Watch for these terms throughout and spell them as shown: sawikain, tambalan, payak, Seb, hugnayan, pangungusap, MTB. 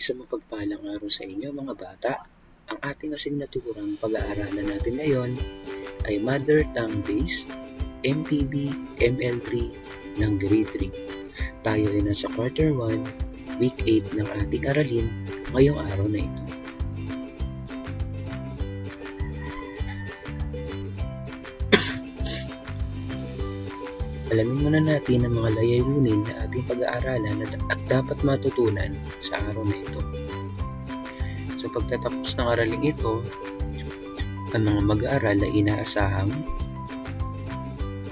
Isang mapagpalang araw sa inyo mga bata. Ang ating asignaturang pag-aaralan natin ngayon ay Mother Tongue Based MTB ML3 ng Grade 3. Tayo ay nasa Quarter 1, Week 8 ng ating aralin ngayong araw na ito. Alamin muna natin ang mga layunin na ating pag-aaralan at dapat matutunan sa araw na ito. Sa pagtatapos ng araling ito, ang mga mag-aaral ay inaasahang: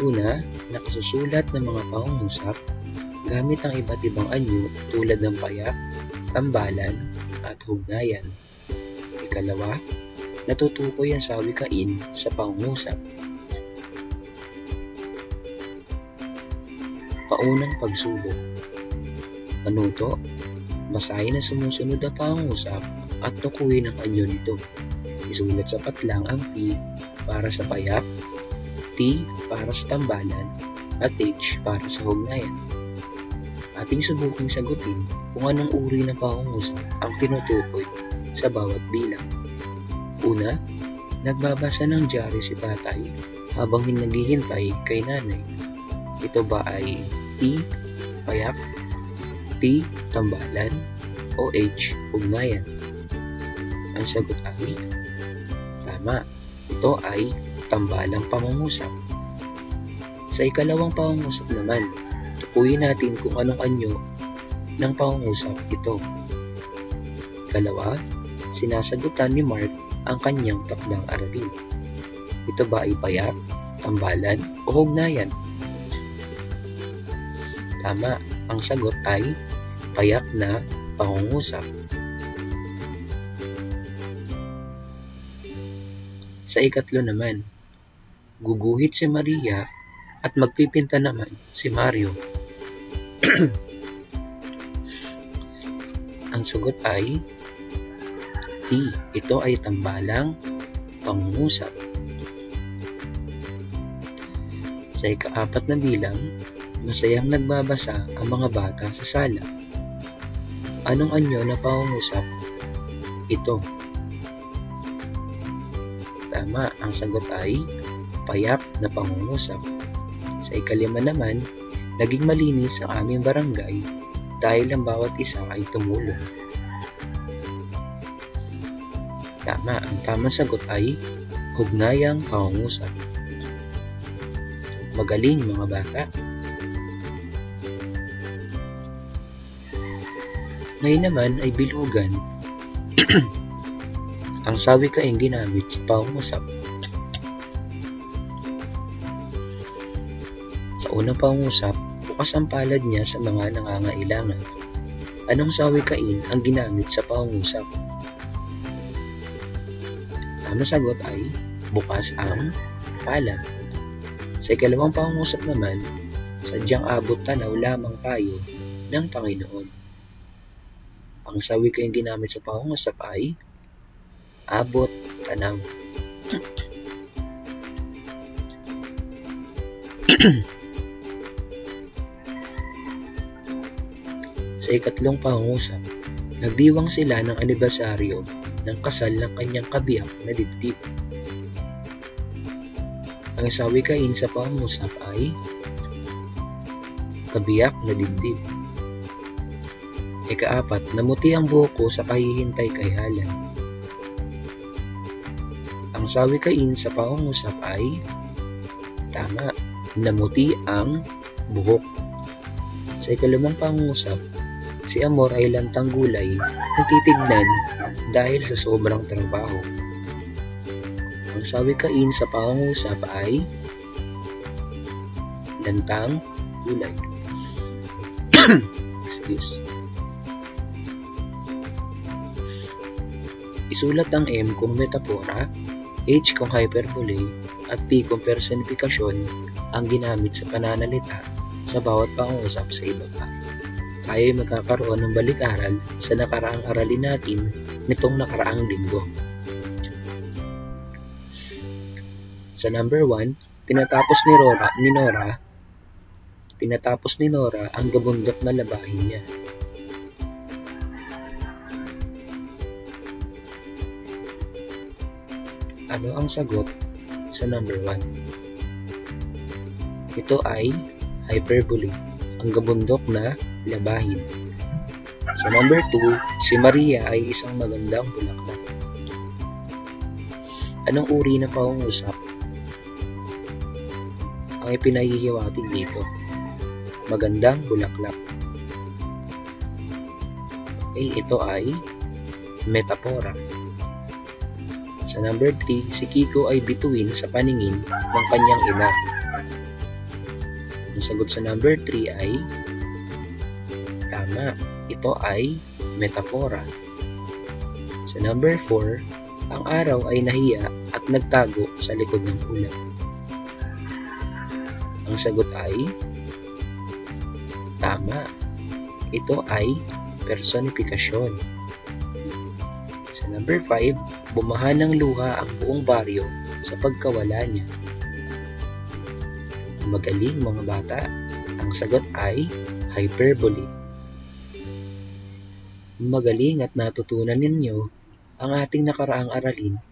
una, nakasusulat ng mga pangungusap gamit ang iba't ibang anyo tulad ng payak, tambalan, at hugnayan. Ikalawa, natutukoy ang sawikain sa pangungusap. Paunang pagsubok. Panuto, basahin ang sumusunod na pangungusap at tukuyin ang anyo nito. Isulat sa patlang ang P para sa payak, T para sa tambalan, at H para sa hugnayan. Ating subuking sagutin kung anong uri ng pangungusap ang tinutukoy sa bawat bilang. Una, nagbabasa ng diaryo si tatay habang naghihintay kay nanay. Ito ba ay T, payak, T, tambalan, o H, hugnayan? Ang sagot ay tama. Ito ay tambalang pangungusap. Sa ikalawang pangungusap naman, tukuyin natin kung anong anyo ng pangungusap ito. Ikalawa, sinasagutan ni Mark ang kanyang takdang aralin. Ito ba ay payak, tambalan, o hugnayan? Tama, ang sagot ay payak na pangungusap. Sa ikatlo naman, guguhit si Maria at magpipinta naman si Mario. Ang sagot ay T. Ito ay tambalang pangungusap. Sa ikaapat na bilang, masayang nagbabasa ang mga bata sa sala. Anong anyo na pangungusap ito? Tama, ang sagot ay payak na pangungusap. Sa ikalima naman, naging malinis ang aming barangay dahil ang bawat isa ay tumulong. Tama, ang tamang sagot ay hugnayang pangungusap. Magaling mga bata! Ngayon naman ay bilugan ang sawikain ginamit sa pangungusap. Sa unang pangungusap, bukas ang palad niya sa mga nangangailangan. Anong sawikain ang ginamit sa pangungusap? Ang sagot ay bukas ang palad. Sa ikalawang pangungusap naman, sadyang abot tanaw lamang tayo ng Panginoon. Ang sawikain ginamit sa pangungusap ay abot tanaw. Sa ikatlong pangungusap, nagdiwang sila ng anibersaryo ng kasal ng kanyang kabiyak na dibdib. Ang sawikain sa pangungusap ay kabiyak na dibdib. Ikaapat, namuti ang buhok ko sa kahihintay kay Alan. Ang sawikain sa pangungusap ay tama, namuti ang buhok. Sa ikalimang pangungusap, si Amor ay lantang gulay na titignan dahil sa sobrang trabaho. Ang sawikain sa pangungusap ay lantang gulay. Excuse. Isulat ang M kung metapora, H kung hyperbole, at P kung personifikasyon ang ginamit sa pananalita sa bawat pangungusap sa iba pa. Tayo ay magkakaroon ng balik-aral sa nakaraang aralin natin nitong nakaraang linggo. Sa number 1, tinatapos ni Nora ang gabundok na labahin niya. Ano ang sagot sa number 1? Ito ay hyperbole, ang gabundok na labahin. Sa number 2, si Maria ay isang magandang bulaklak. Anong uri ng pangungusap ang ipinahihiwatig dito? Magandang bulaklak. Okay, ito ay metapora. Sa number 3, si Kiko ay bituin sa paningin ng kanyang ina. Ang sagot sa number 3 ay tama. Ito ay metapora. Sa number 4, ang araw ay nahiya at nagtago sa likod ng ulap. Ang sagot ay tama. Ito ay personifikasyon. Sa number 5, bumaha ng luha ang buong baryo sa pagkawala niya. Magaling mga bata, ang sagot ay hyperbole. Magaling at natutunan ninyo ang ating nakaraang aralin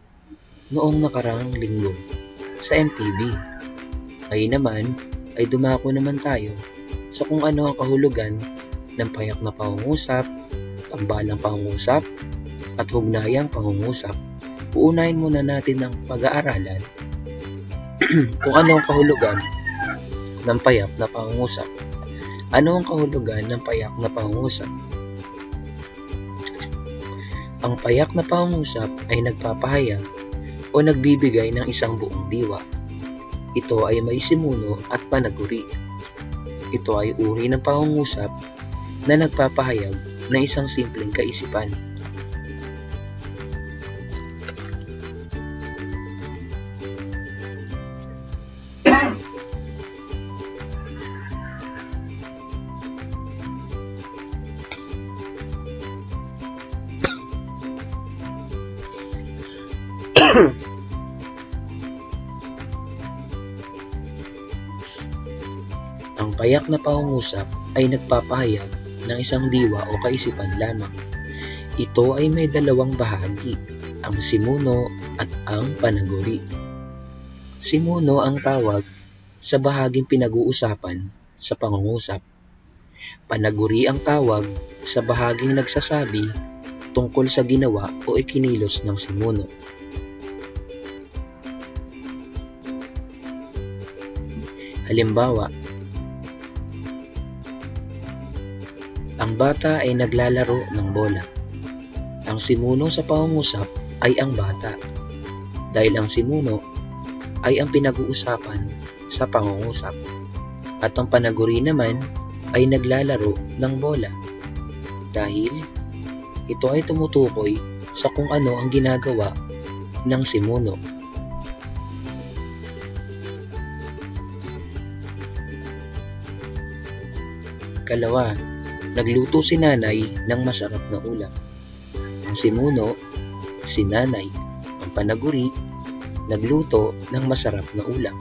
noong nakaraang linggo sa MTB. Ngayon naman ay dumako naman tayo sa kung ano ang kahulugan ng payak na pangungusap, tambalang pangungusap, at hugnayang pangungusap. Uunahin muna natin ang pag-aaralan kung ano ang kahulugan ng payak na pangungusap. Ano ang kahulugan ng payak na pangungusap? Ang payak na pangungusap ay nagpapahayag o nagbibigay ng isang buong diwa. Ito ay may simuno at panaguri. Ito ay uri ng pangungusap na nagpapahayag ng isang simpleng kaisipan. Ang payak na pangungusap ay nagpapahayag ng isang diwa o kaisipan lamang. Ito ay may dalawang bahagi, ang simuno at ang panaguri. Simuno ang tawag sa bahaging pinag-uusapan sa pangungusap. Panaguri ang tawag sa bahaging nagsasabi tungkol sa ginawa o ikinilos ng simuno. Halimbawa, ang bata ay naglalaro ng bola. Ang simuno sa pangungusap ay ang bata, dahil ang simuno ay ang pinag-uusapan sa pangungusap. At ang panaguri naman ay naglalaro ng bola, dahil ito ay tumutukoy sa kung ano ang ginagawa ng simuno. Ikalawa, nagluto si nanay ng masarap na ulam. Ang simuno, si nanay. Ang panaguri, nagluto ng masarap na ulam.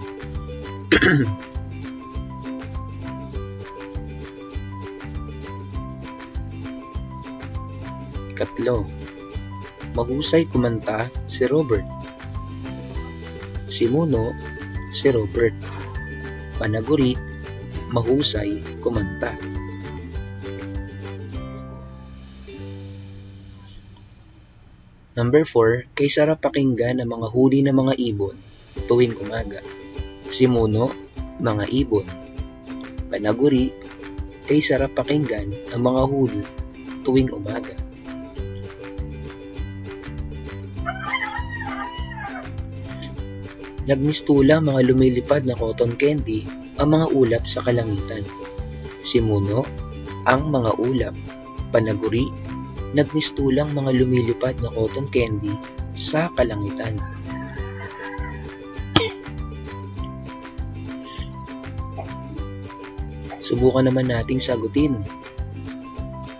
Ikatlo, mahusay kumanta si Robert. Simuno, si Robert. Panaguri, mahusay kumanta. Number 4, kay sarap pakinggan ang mga huli ng mga ibon tuwing umaga. Simuno, mga ibon. Panaguri, kay sarap pakinggan ang mga huli tuwing umaga. Nagmistula mga lumilipad na cotton candy ang mga ulap sa kalangitan. Simuno, ang mga ulap. Panaguri, nagmistulang mga lumilipad na cotton candy sa kalangitan. Subukan naman nating sagutin.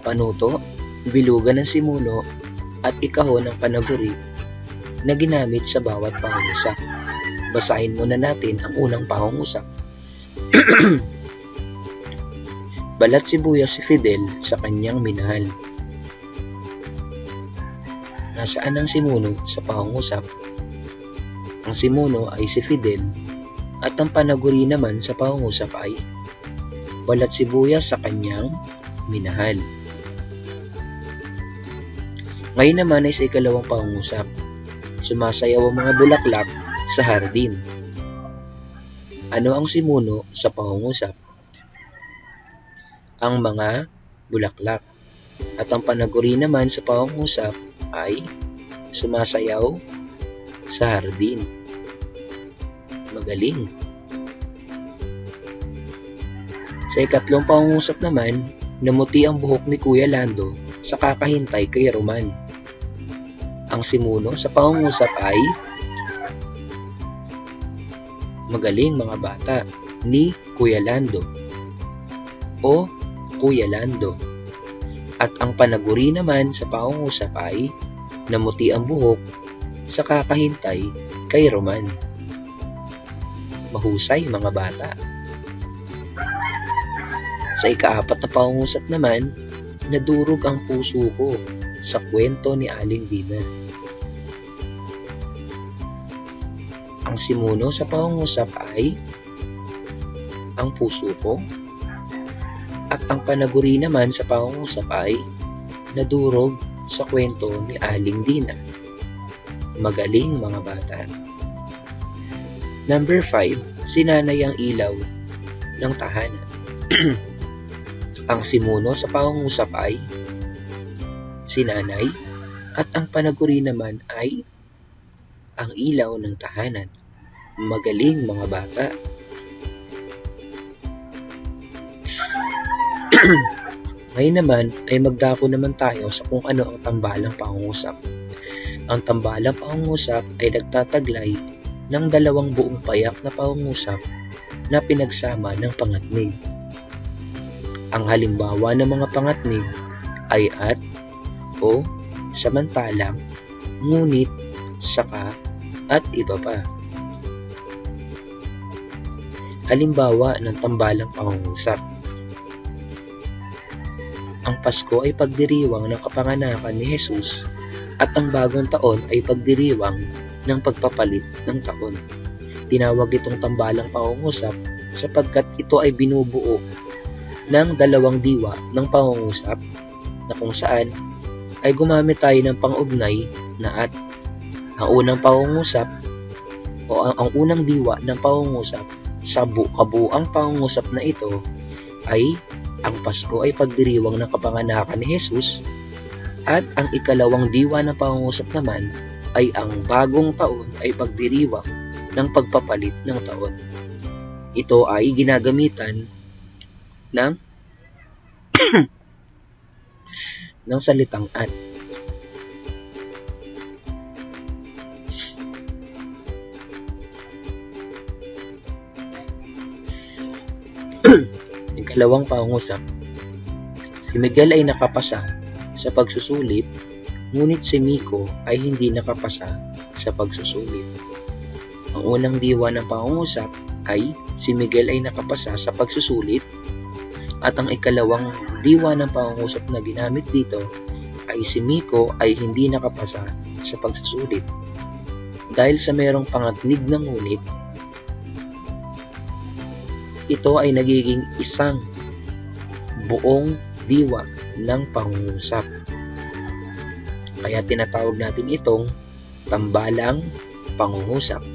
Panuto, bilugan ng simuno at ikaho ng panaguri na ginamit sa bawat pangungusap. Basahin muna natin ang unang pangungusap. Balat sibuyas si Fidel sa kanyang minahal. Nasaan ang simuno sa pangungusap? ang simuno ay si Fidel at ang panaguri naman sa pangungusap ay balat sibuyas sa kanyang minahal. Ngayon naman ay sa ikalawang pangungusap, sumasayaw ang mga bulaklak sa hardin. Ano ang simuno sa pangungusap? Ang mga bulaklak. At ang panaguri naman sa pangungusap ay sumasayaw sa hardin. Magaling! Sa ikatlong pangungusap naman, namuti ang buhok ni Kuya Lando sa kakahintay kay Roman. Ang simuno sa pangungusap ay magaling mga bata, ni Kuya Lando o Kuya Lando. At ang panaguri naman sa pangungusap ay namuti ang buhok sa kakahintay kay Roman. Mahusay mga bata. Sa ikaapat na pangungusap naman, nadurog ang puso ko sa kwento ni Aling Dina. Ang simuno sa pangungusap ay ang puso ko. At ang panaguri naman sa pangungusap ay nadurog sa kwento ni Aling Dina. Magaling mga bata. Number 5, sinanay ang ilaw ng tahanan. Ang simuno sa pangungusap ay sinanay at ang panaguri naman ay ang ilaw ng tahanan. Magaling mga bata. Ngayon naman ay magdako naman tayo sa kung ano ang tambalang pangungusap. Ang tambalang pangungusap ay nagtataglay ng dalawang buong payak na pangungusap na pinagsama ng pangatnig. Ang halimbawa ng mga pangatnig ay at, o, samantalang, ngunit, saka, at iba pa. Halimbawa ng tambalang pangungusap. Ang Pasko ay pagdiriwang ng kapanganakan ni Jesus at ang bagong taon ay pagdiriwang ng pagpapalit ng taon. Tinawag itong tambalang pangungusap sapagkat ito ay binubuo ng dalawang diwa ng pangungusap na kung saan ay gumamit tayo ng pang-ugnay na at. Ang unang pangungusap o ang unang diwa ng pangungusap sa kabuuang pangungusap na ito ay ang Pasko ay pagdiriwang ng kapanganakan ni Jesus at ang ikalawang diwa ng pangungusap naman ay ang bagong taon ay pagdiriwang ng pagpapalit ng taon. Ito ay ginagamitan ng salitang at. Ikalawang pangungusap. Si Miguel ay nakapasa sa pagsusulit, ngunit si Miko ay hindi nakapasa sa pagsusulit. Ang unang diwa ng pangungusap ay si Miguel ay nakapasa sa pagsusulit. At ang ikalawang diwa ng pangungusap na ginamit dito ay si Miko ay hindi nakapasa sa pagsusulit. Dahil sa merong pangatnig ng ngunit, ito ay nagiging isang buong diwa ng pangungusap. Kaya tinatawag natin itong tambalang pangungusap.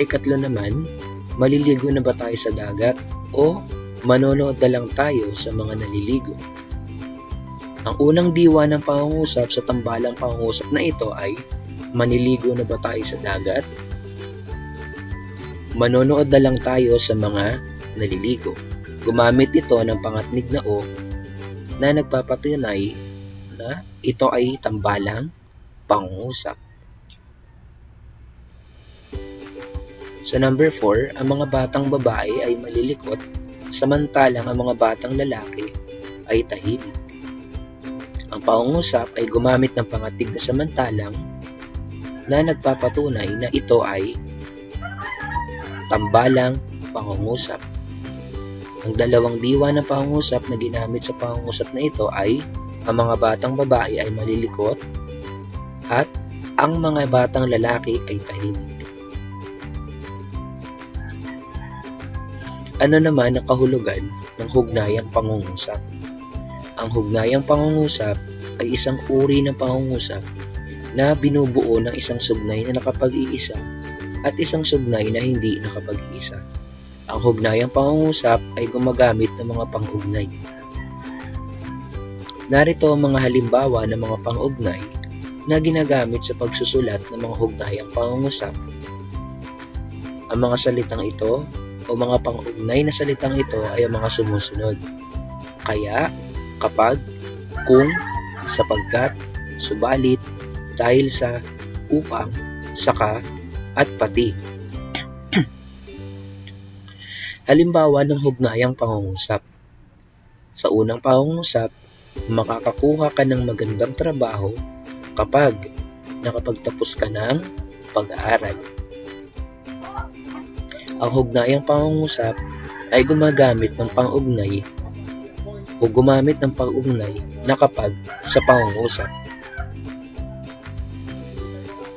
Ikatlo naman, maliligo na ba tayo sa dagat o manonood na lang tayo sa mga naliligo? Ang unang diwa ng pangungusap sa tambalang pangungusap na ito ay maniligo na ba tayo sa dagat? Manonood na lang tayo sa mga naliligo. Gumamit ito ng pangatnig na o na nagpapatunay na ito ay tambalang pangungusap. Sa number 4, ang mga batang babae ay malilikot, samantalang ang mga batang lalaki ay tahimik. Ang pangungusap ay gumamit ng pangatig na samantalang na nagpapatunay na ito ay tambalang pangungusap. Ang dalawang diwa ng pangungusap na ginamit sa pangungusap na ito ay ang mga batang babae ay malilikot at ang mga batang lalaki ay tahimik. Ano naman ang kahulugan ng hugnayang pangungusap? Ang hugnayang pangungusap ay isang uri ng pangungusap na binubuo ng isang sugnay na nakapag-iisa at isang sugnay na hindi nakapag-iisa. Ang hugnayang pangungusap ay gumagamit ng mga pang-ugnay. Narito ang mga halimbawa ng mga pang-ugnay na ginagamit sa pagsusulat ng mga hugnayang pangungusap. Ang mga salitang ito o mga pang-ugnay na salitang ito ay ang mga sumusunod: kaya, kapag, kung, sapagkat, subalit, dahil sa, upang, saka, at pati. Halimbawa ng hugnayang pangungusap. Sa unang pangungusap, makakakuha ka ng magandang trabaho kapag nakapagtapos ka ng pag-aaral. Ang hugnayang pangungusap ay gumagamit ng pang-ugnay o gumamit ng pang-ugnay na kapag sa pangungusap.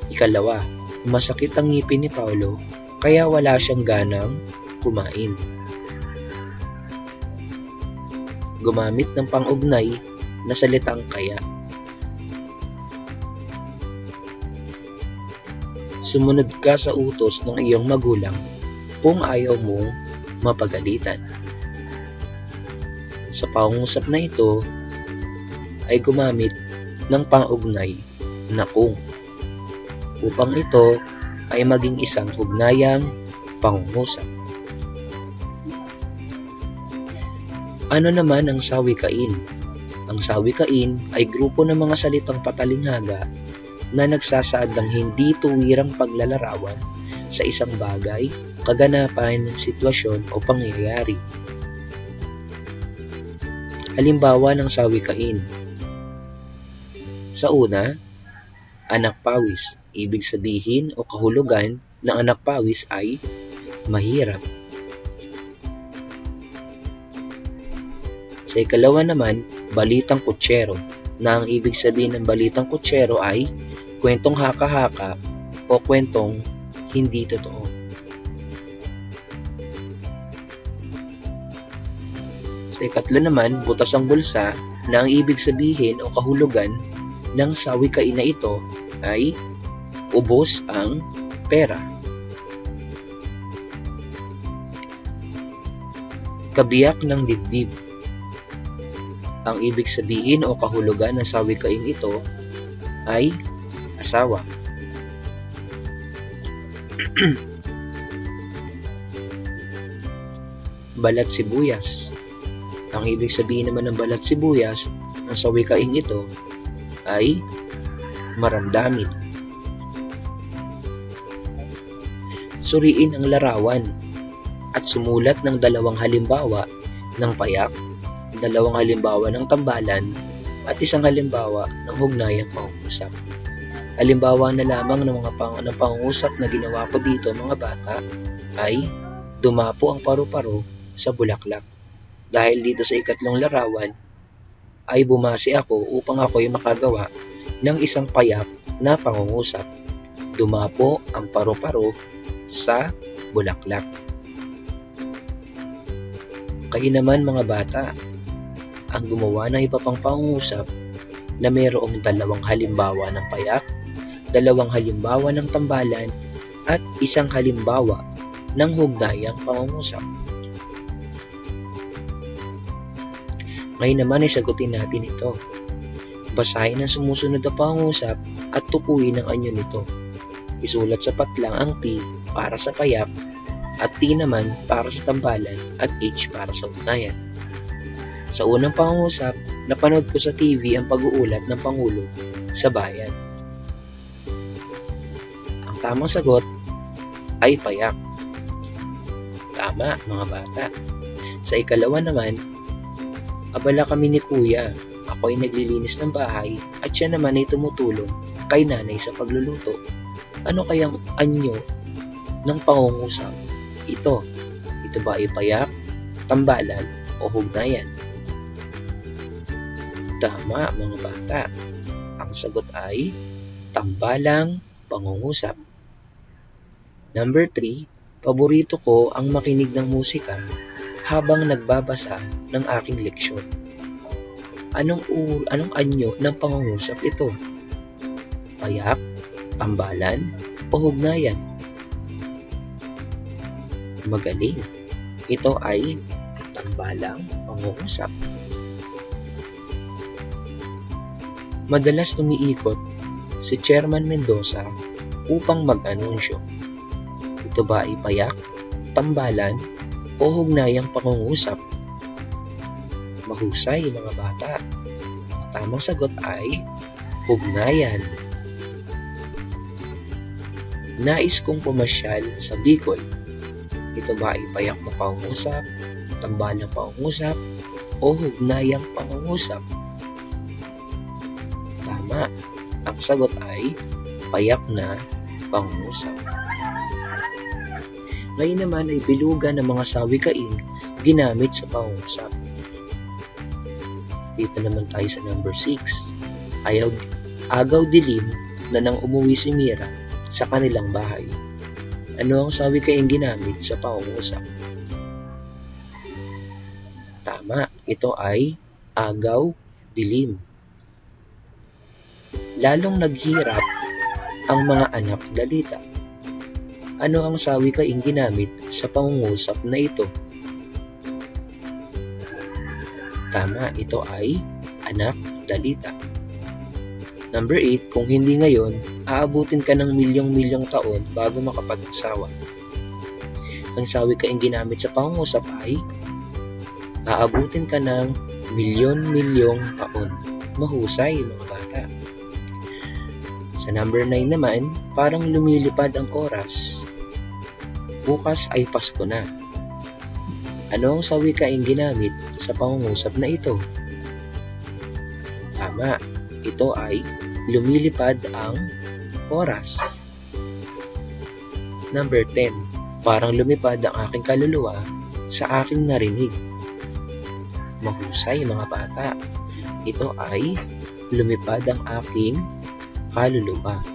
Ikalawa, masakit ang ngipin ni Paolo kaya wala siyang ganang kumain. Gumamit ng pang-ugnay na salitang kaya. Sumunod ka sa utos ng iyong magulang kung ayaw mong mapagalitan. Sa pangungusap na ito ay gumamit ng pang-ugnay na kung upang ito ay maging isang hugnayang pangungusap. Ano naman ang sawikain? Ang sawikain ay grupo ng mga salitang patalinghaga na nagsasaad ng hindi tuwirang paglalarawan sa isang bagay, kaganapan, sitwasyon o pangyayari. Halimbawa ng sawikain. Sa una, anak pawis. Ibig sabihin o kahulugan ng anak pawis ay mahirap. Sa ikalawa naman, balitang kutsero, na ang ibig sabihin ng balitang kutsero ay kwentong haka-haka o kwentong hindi totoo. Sa ikatlo naman, butas ang bulsa, na ang ibig sabihin o kahulugan ng sawikain na ito ay ubos ang pera. Kabiyak ng dibdib. Ang ibig sabihin o kahulugan ng sawikain ito ay asawa. Balat sibuyas. Ang ibig sabihin naman ng balat sibuyas ng sawikain ito ay maramdamin. Suriin ang larawan at sumulat ng dalawang halimbawa ng payak, dalawang halimbawa ng tambalan, at isang halimbawa ng hugnayang pangungusap. Halimbawa na lamang ng mga pangungusap na ginawa ko dito mga bata ay dumapo ang paru-paro sa bulaklak. Dahil dito sa ikatlong larawan ay bumase ako upang ako'y makagawa ng isang payak na pangungusap. Dumapo ang paru-paro sa bulaklak. Kayo naman mga bata ang gumawa ng iba pang pangungusap na mayroong dalawang halimbawa ng payak, dalawang halimbawa ng tambalan, at isang halimbawa ng hugnayang pangungusap. Ngayon naman ay sagutin natin ito. Basahin ang sumusunod na pangungusap at tukuyin ang anyo nito. Isulat sa patlang ang P para sa payak at T naman para sa tambalan at H para sa hugnayan. Sa unang pangungusap, napanood ko sa TV ang pag-uulat ng Pangulo sa bayan. Ang tamang sagot ay payak. Tama mga bata. Sa ikalawa naman, abala kami ni Kuya, ako ay naglilinis ng bahay at siya naman ay tumutulong kay Nanay sa pagluluto. Ano kayang anyo ng pangungusap ito? Ito ba ay payak, tambalan o hugnayan? Tama mga bata, ang sagot ay tambalang pangungusap. Number 3, paborito ko ang makinig ng musika habang nagbabasa ng aking leksyon. Anong anyo ng pangungusap ito? Payak, tambalan, o hugnayan? Magaling! Ito ay tambalang pangungusap. Madalas umiikot si Chairman Mendoza upang mag-anunsyo. Ito ba ay payak, tambalan, o hugnayang pangungusap? Mahusay mga bata. Tamang sagot ay hugnayan. Nais kong pumasyal sa Bicol. Ito ba ay payak na pangungusap, tambalang pangungusap, o hugnayang pangungusap? Tama. Ang sagot ay payak na pangungusap. Ngayon naman ay bilugan ng mga sawikain ginamit sa pangungusap. Dito naman tayo sa number 6. Agaw dilim na nang umuwi si Mira sa kanilang bahay. Ano ang sawikain ginamit sa pangungusap? Tama, ito ay agaw dilim. Lalong naghirap ang mga anak Dalita. Ano ang sawikain ginamit sa pangungusap na ito? Tama, ito ay anak Dalita. Number 8, kung hindi ngayon, aabutin ka ng milyong-milyong taon bago makapag-asawa. Ang sawikain ginamit sa pangungusap ay aabutin ka ng milyon-milyong taon. Mahusay mga bata. Sa number 9 naman, parang lumilipad ang oras. Bukas ay Pasko na. Ano ang sawikain ginamit sa pangungusap na ito? Tama, ito ay lumilipad ang oras. Number 10, parang lumipad ang aking kaluluwa sa aking narinig. Mahusay mga bata. Ito ay lumipad ang aking kaluluwa.